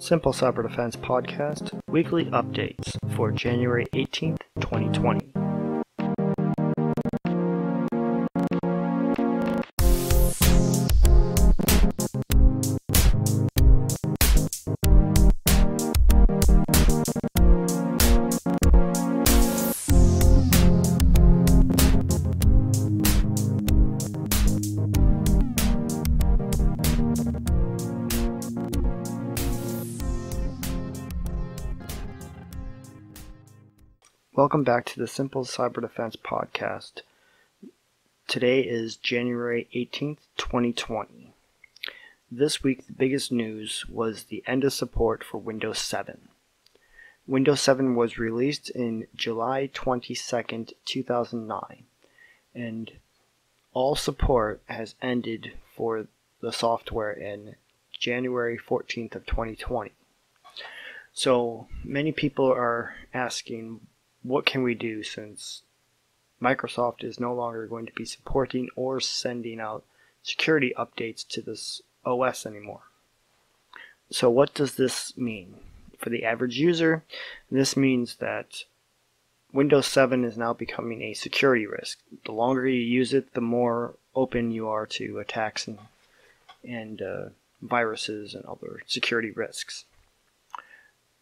Simple Cyber Defense Podcast Weekly Updates for January 18th, 2020. Welcome back to the Simple Cyber Defense Podcast. Today is January 18th, 2020. This week, the biggest news was the end of support for Windows 7. Windows 7 was released in July 22nd, 2009, and all support has ended for the software in January 14th of 2020. So many people are asking, what can we do since Microsoft is no longer going to be supporting or sending out security updates to this OS anymore? So what does this mean? For the average user, this means that Windows 7 is now becoming a security risk. The longer you use it, the more open you are to attacks and viruses and other security risks.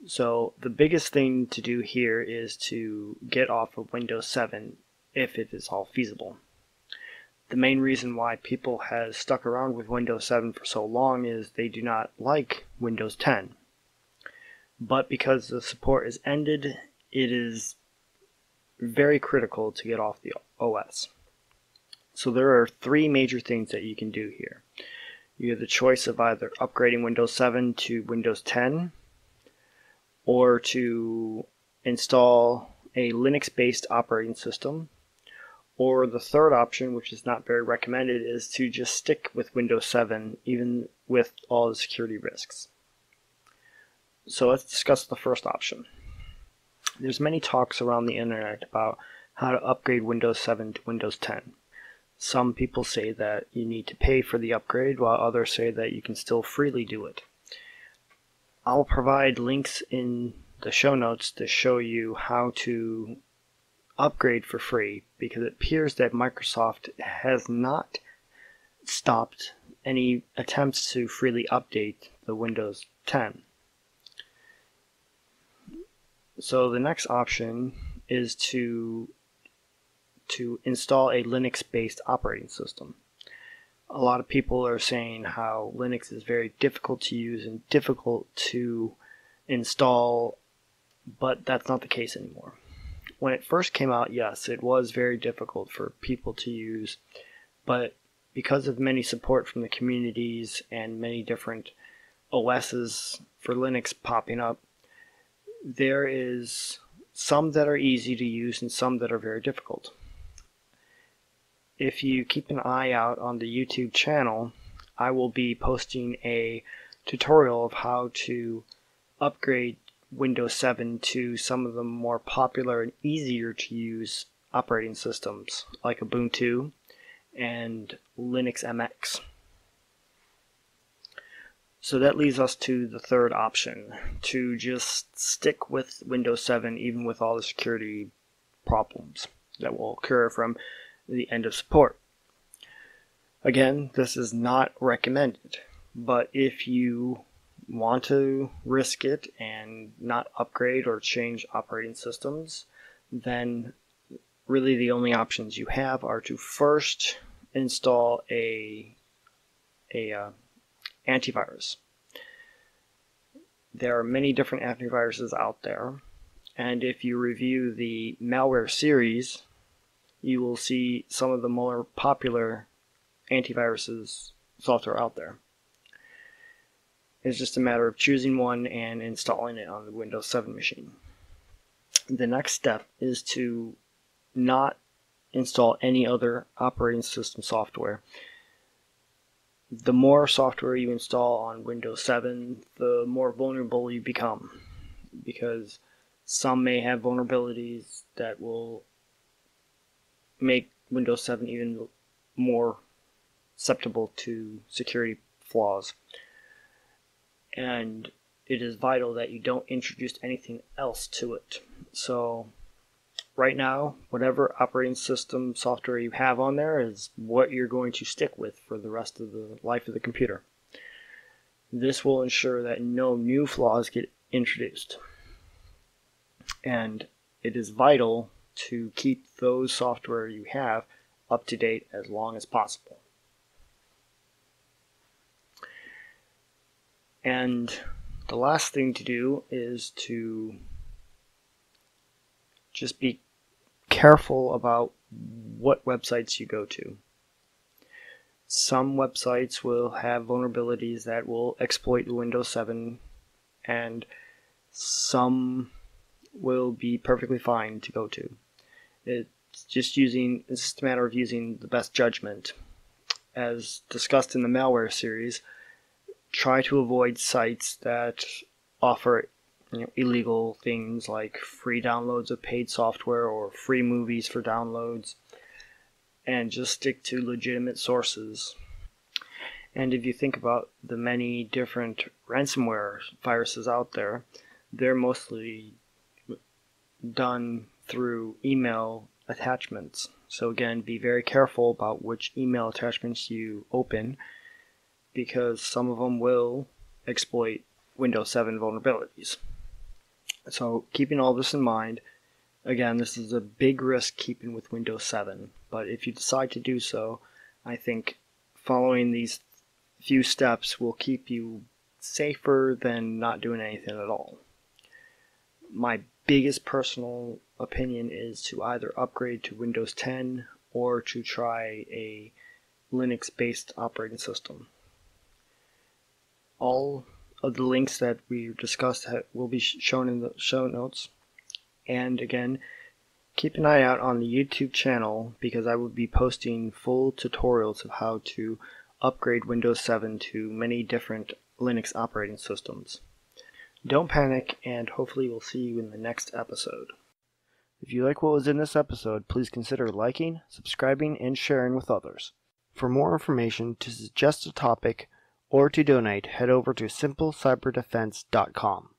So the biggest thing to do here is to get off of Windows 7 if it is all feasible. The main reason why people have stuck around with Windows 7 for so long is they do not like Windows 10. But because the support is ended, it is very critical to get off the OS. So there are three major things that you can do here. You have the choice of either upgrading Windows 7 to Windows 10, or to install a Linux-based operating system, or the third option, which is not very recommended, is to just stick with Windows 7, even with all the security risks. So let's discuss the first option. There's many talks around the internet about how to upgrade Windows 7 to Windows 10. Some people say that you need to pay for the upgrade, while others say that you can still freely do it. I'll provide links in the show notes to show you how to upgrade for free, because it appears that Microsoft has not stopped any attempts to freely update the Windows 10. So the next option is to install a Linux-based operating system. A lot of people are saying how Linux is very difficult to use and difficult to install, but that's not the case anymore. When it first came out, yes, it was very difficult for people to use, but because of many support from the communities and many different OSs for Linux popping up, there is some that are easy to use and some that are very difficult. If you keep an eye out on the YouTube channel, I will be posting a tutorial of how to upgrade Windows 7 to some of the more popular and easier to use operating systems like Ubuntu and Linux MX. So that leads us to the third option, to just stick with Windows 7 even with all the security problems that will occur from the end of support. Again, this is not recommended, but if you want to risk it and not upgrade or change operating systems, then really the only options you have are to first install a antivirus. There are many different antiviruses out there, and if you review the malware series, you will see some of the more popular antiviruses software out there. It's just a matter of choosing one and installing it on the Windows 7 machine. The next step is to not install any other operating system software. The more software you install on Windows 7, the more vulnerable you become, because some may have vulnerabilities that will make Windows 7 even more susceptible to security flaws. And it is vital that you don't introduce anything else to it. So right now, whatever operating system software you have on there is what you're going to stick with for the rest of the life of the computer. This will ensure that no new flaws get introduced. And it is vital to keep those software you have up to date as long as possible. And the last thing to do is to just be careful about what websites you go to. Some websites will have vulnerabilities that will exploit Windows 7, and some will be perfectly fine to go to. It's just a matter of using the best judgment. As discussed in the malware series, try to avoid sites that offer illegal things like free downloads of paid software or free movies for downloads, and just stick to legitimate sources. And if you think about the many different ransomware viruses out there, they're mostly done through email attachments. So again, be very careful about which email attachments you open, because some of them will exploit Windows 7 vulnerabilities. So keeping all this in mind, again, this is a big risk keeping with Windows 7, but if you decide to do so, I think following these few steps will keep you safer than not doing anything at all. My biggest personal opinion is to either upgrade to Windows 10 or to try a Linux-based operating system. All of the links that we discussed will be shown in the show notes. And again, keep an eye out on the YouTube channel, because I will be posting full tutorials of how to upgrade Windows 7 to many different Linux operating systems. Don't panic, and hopefully we'll see you in the next episode. If you like what was in this episode, please consider liking, subscribing, and sharing with others. For more information, to suggest a topic, or to donate, head over to simpleCyberDefense.com.